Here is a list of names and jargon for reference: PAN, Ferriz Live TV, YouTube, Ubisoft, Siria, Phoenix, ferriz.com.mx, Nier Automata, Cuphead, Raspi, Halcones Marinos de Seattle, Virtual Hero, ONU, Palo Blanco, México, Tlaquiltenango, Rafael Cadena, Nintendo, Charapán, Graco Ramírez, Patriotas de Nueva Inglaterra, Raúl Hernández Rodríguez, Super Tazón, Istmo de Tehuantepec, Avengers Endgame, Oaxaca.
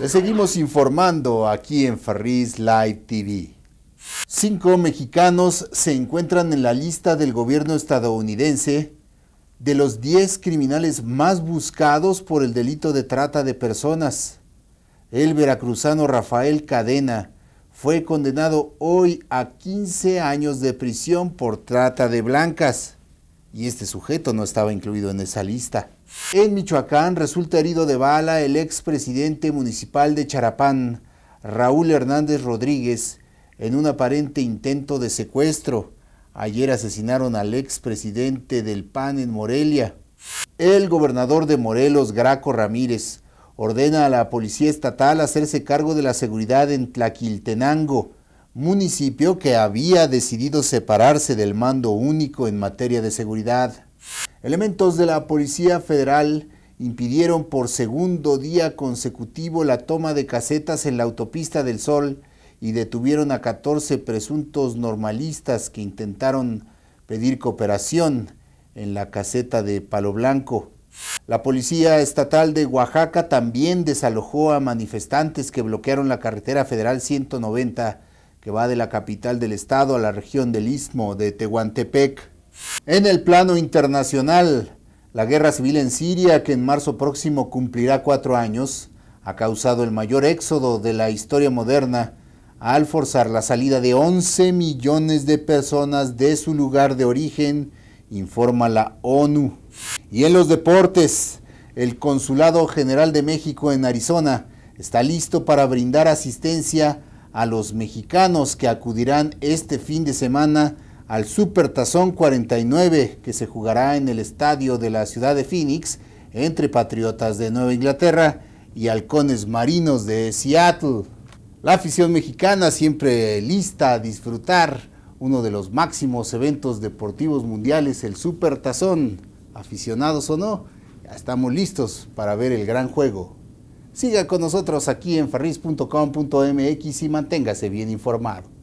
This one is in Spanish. Les seguimos informando aquí en Ferriz Live TV. 5 mexicanos se encuentran en la lista del gobierno estadounidense de los 10 criminales más buscados por el delito de trata de personas. El veracruzano Rafael Cadena fue condenado hoy a 15 años de prisión por trata de blancas. Y este sujeto no estaba incluido en esa lista. En Michoacán resulta herido de bala el expresidente municipal de Charapán, Raúl Hernández Rodríguez, en un aparente intento de secuestro. Ayer asesinaron al expresidente del PAN en Morelia. El gobernador de Morelos, Graco Ramírez, ordena a la policía estatal hacerse cargo de la seguridad en Tlaquiltenango, municipio que había decidido separarse del mando único en materia de seguridad. Elementos de la Policía Federal impidieron por segundo día consecutivo la toma de casetas en la Autopista del Sol y detuvieron a 14 presuntos normalistas que intentaron pedir cooperación en la caseta de Palo Blanco. La Policía Estatal de Oaxaca también desalojó a manifestantes que bloquearon la carretera federal 190 que va de la capital del estado a la región del Istmo de Tehuantepec. En el plano internacional, la guerra civil en Siria, que en marzo próximo cumplirá 4 años, ha causado el mayor éxodo de la historia moderna al forzar la salida de 11 millones de personas de su lugar de origen, informa la ONU. Y en los deportes, el Consulado General de México en Arizona está listo para brindar asistencia a los mexicanos que acudirán este fin de semana al Super Tazón 49 que se jugará en el estadio de la ciudad de Phoenix entre Patriotas de Nueva Inglaterra y Halcones Marinos de Seattle. La afición mexicana siempre lista a disfrutar uno de los máximos eventos deportivos mundiales, el Super Tazón. Aficionados o no, ya estamos listos para ver el gran juego. Siga con nosotros aquí en ferriz.com.mx y manténgase bien informado.